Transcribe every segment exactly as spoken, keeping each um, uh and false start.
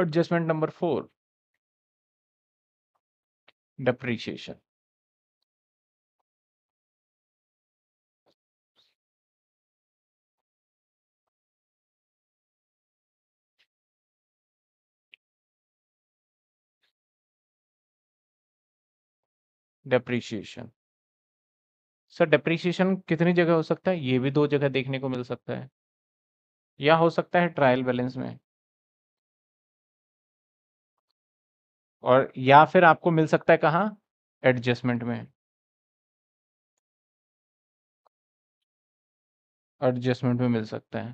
adjustment number four, depreciation. depreciation sir depreciation कितनी जगह हो सकता है? ये भी दो जगह देखने को मिल सकता है, या हो सकता है ट्रायल बैलेंस में, और या फिर आपको मिल सकता है कहाँ? एडजस्टमेंट में। एडजस्टमेंट में मिल सकता है।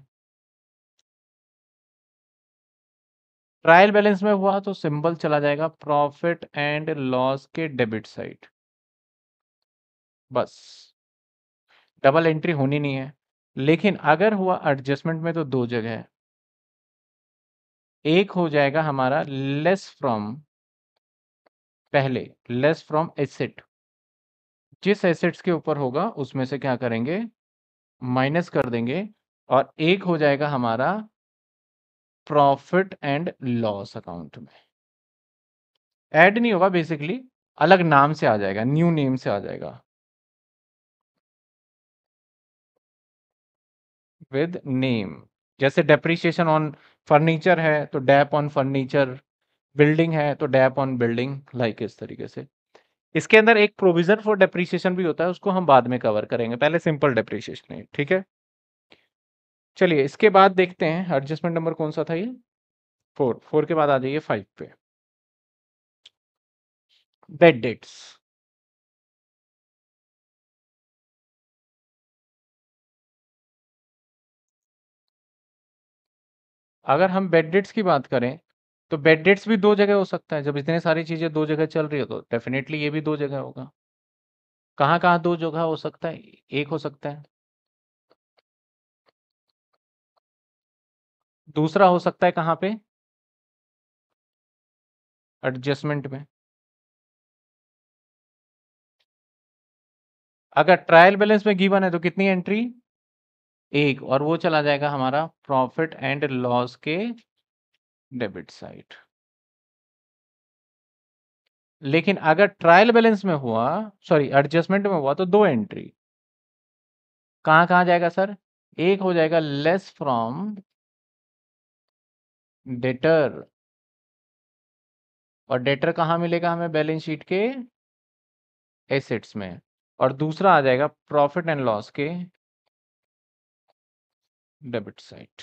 ट्रायल बैलेंस में हुआ तो सिंबल चला जाएगा प्रॉफिट एंड लॉस के डेबिट साइड, बस डबल एंट्री होनी नहीं है। लेकिन अगर हुआ एडजस्टमेंट में तो दो जगह है, एक हो जाएगा हमारा लेस फ्रॉम, पहले लेस फ्रॉम एसेट, जिस एसेट्स के ऊपर होगा उसमें से क्या करेंगे? माइनस कर देंगे। और एक हो जाएगा हमारा प्रॉफिट एंड लॉस अकाउंट में, ऐड नहीं होगा बेसिकली, अलग नाम से आ जाएगा, न्यू नेम से आ जाएगा विद नेम। जैसे डेप्रिसिएशन ऑन फर्नीचर है तो डेप ऑन फर्नीचर, बिल्डिंग है तो डेप ऑन बिल्डिंग, लाइक इस तरीके से। इसके अंदर एक प्रोविजन फॉर डेप्रिसिएशन भी होता है, उसको हम बाद में कवर करेंगे, पहले सिंपल डेप्रिसिएशन है, ठीक है। चलिए इसके बाद देखते हैं एडजस्टमेंट नंबर कौन सा था, ये फोर। फोर के बाद आ जाइए फाइव पे, बेड डेट्स। अगर हम बेड डेट्स की बात करें तो बेड डेट्स भी दो जगह हो सकता है। जब इतने सारी चीजें दो जगह चल रही हो तो डेफिनेटली ये भी दो जगह होगा। कहाँ कहाँ दो जगह हो सकता है? एक हो सकता है, दूसरा हो सकता है कहाँ पे? एडजस्टमेंट में। अगर ट्रायल बैलेंस में गिवन है तो कितनी एंट्री? एक, और वो चला जाएगा हमारा प्रॉफिट एंड लॉस के डेबिट साइड। लेकिन अगर ट्रायल बैलेंस में हुआ, सॉरी एडजस्टमेंट में हुआ तो दो एंट्री। कहाँ कहाँ जाएगा सर? एक हो जाएगा लेस फ्रॉम डेटर, और डेटर कहाँ मिलेगा हमें? बैलेंस शीट के एसेट्स में। और दूसरा आ जाएगा प्रॉफिट एंड लॉस के डेबिट साइड।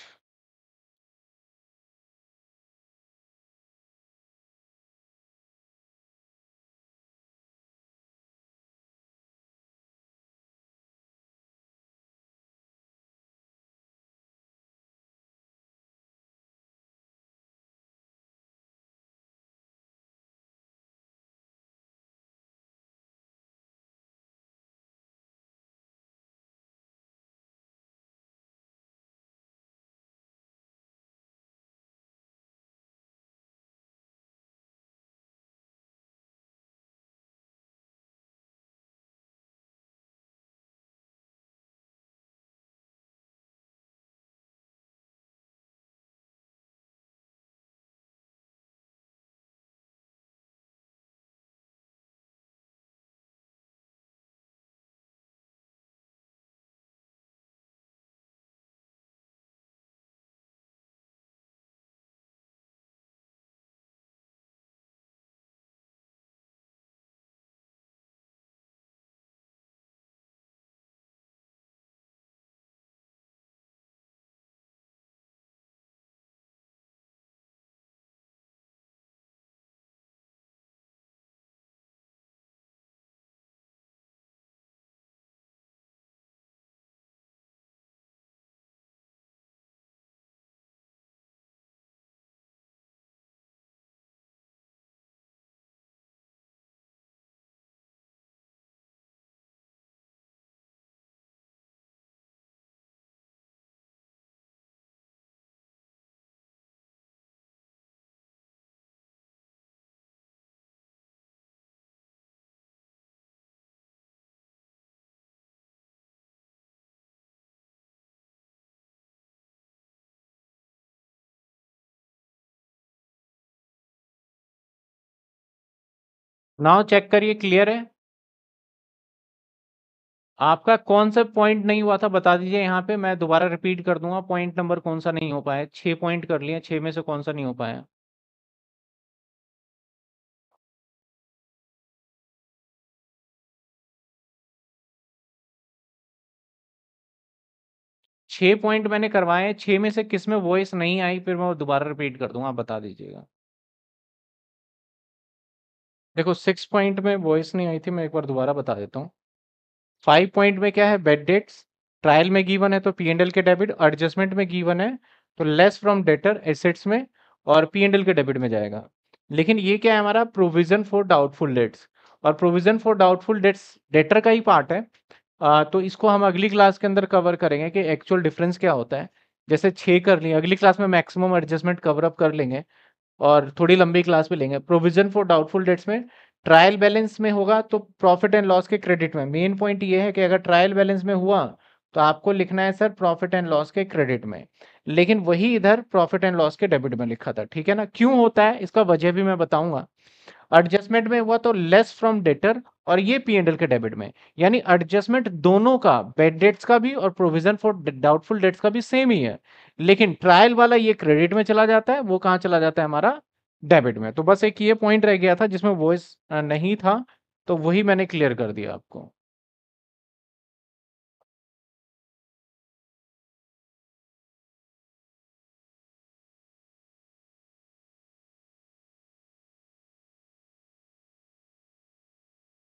नाउ चेक करिए, क्लियर है। आपका कौन सा पॉइंट नहीं हुआ था बता दीजिए यहाँ पे, मैं दोबारा रिपीट कर दूंगा। पॉइंट नंबर कौन सा नहीं हो पाया, छह पॉइंट कर लिया, छह में से कौन सा नहीं हो पाया। छह पॉइंट मैंने करवाए, छह में से किस में वॉइस नहीं आई फिर मैं दोबारा रिपीट कर दूंगा, आप बता दीजिएगा। देखो सिक्स पॉइंट में वॉइस नहीं आई थी, मैं एक बार दोबारा बता देता हूँ। फाइव पॉइंट में क्या है, बेड डेट्स ट्रायल में गिवन है तो पी एंड एल के डेबिट, एडजस्टमेंट में गिवन है तो लेस फ्रॉम डेटर एसेट्स में और पी एंड एल के डेबिट में जाएगा। लेकिन ये क्या है हमारा, प्रोविजन फॉर डाउटफुल डेट्स, और provision for doubtful debts debtor का ही पार्ट है। आ, तो इसको हम अगली क्लास के अंदर कवर करेंगे कि एक्चुअल डिफरेंस क्या होता है। जैसे छः कर लिए, अगली क्लास में मैक्सिमम एडजस्टमेंट कवरअप कर लेंगे और थोड़ी लंबी क्लास भी लेंगे। प्रोविजन फॉर डाउटफुल डेट्स में ट्रायल बैलेंस में होगा तो प्रॉफिट एंड लॉस के क्रेडिट में। मेन पॉइंट ये है कि अगर ट्रायल बैलेंस में हुआ तो आपको लिखना है सर प्रॉफिट एंड लॉस के क्रेडिट में, लेकिन वही इधर प्रॉफिट एंड लॉस के डेबिट में लिखा था, ठीक है ना। क्यों होता है इसका वजह भी मैं बताऊंगा। एडजस्टमेंट में हुआ तो लेस फ्रॉम डेटर और ये पी एंड एल के डेबिट में, यानी एडजस्टमेंट दोनों का, बेड डेट्स का भी और प्रोविजन फॉर डाउटफुल डेट्स का भी सेम ही है, लेकिन ट्रायल वाला ये क्रेडिट में चला जाता है, वो कहाँ चला जाता है हमारा, डेबिट में। तो बस एक ये पॉइंट रह गया था जिसमें वॉइस नहीं था, तो वही मैंने क्लियर कर दिया आपको।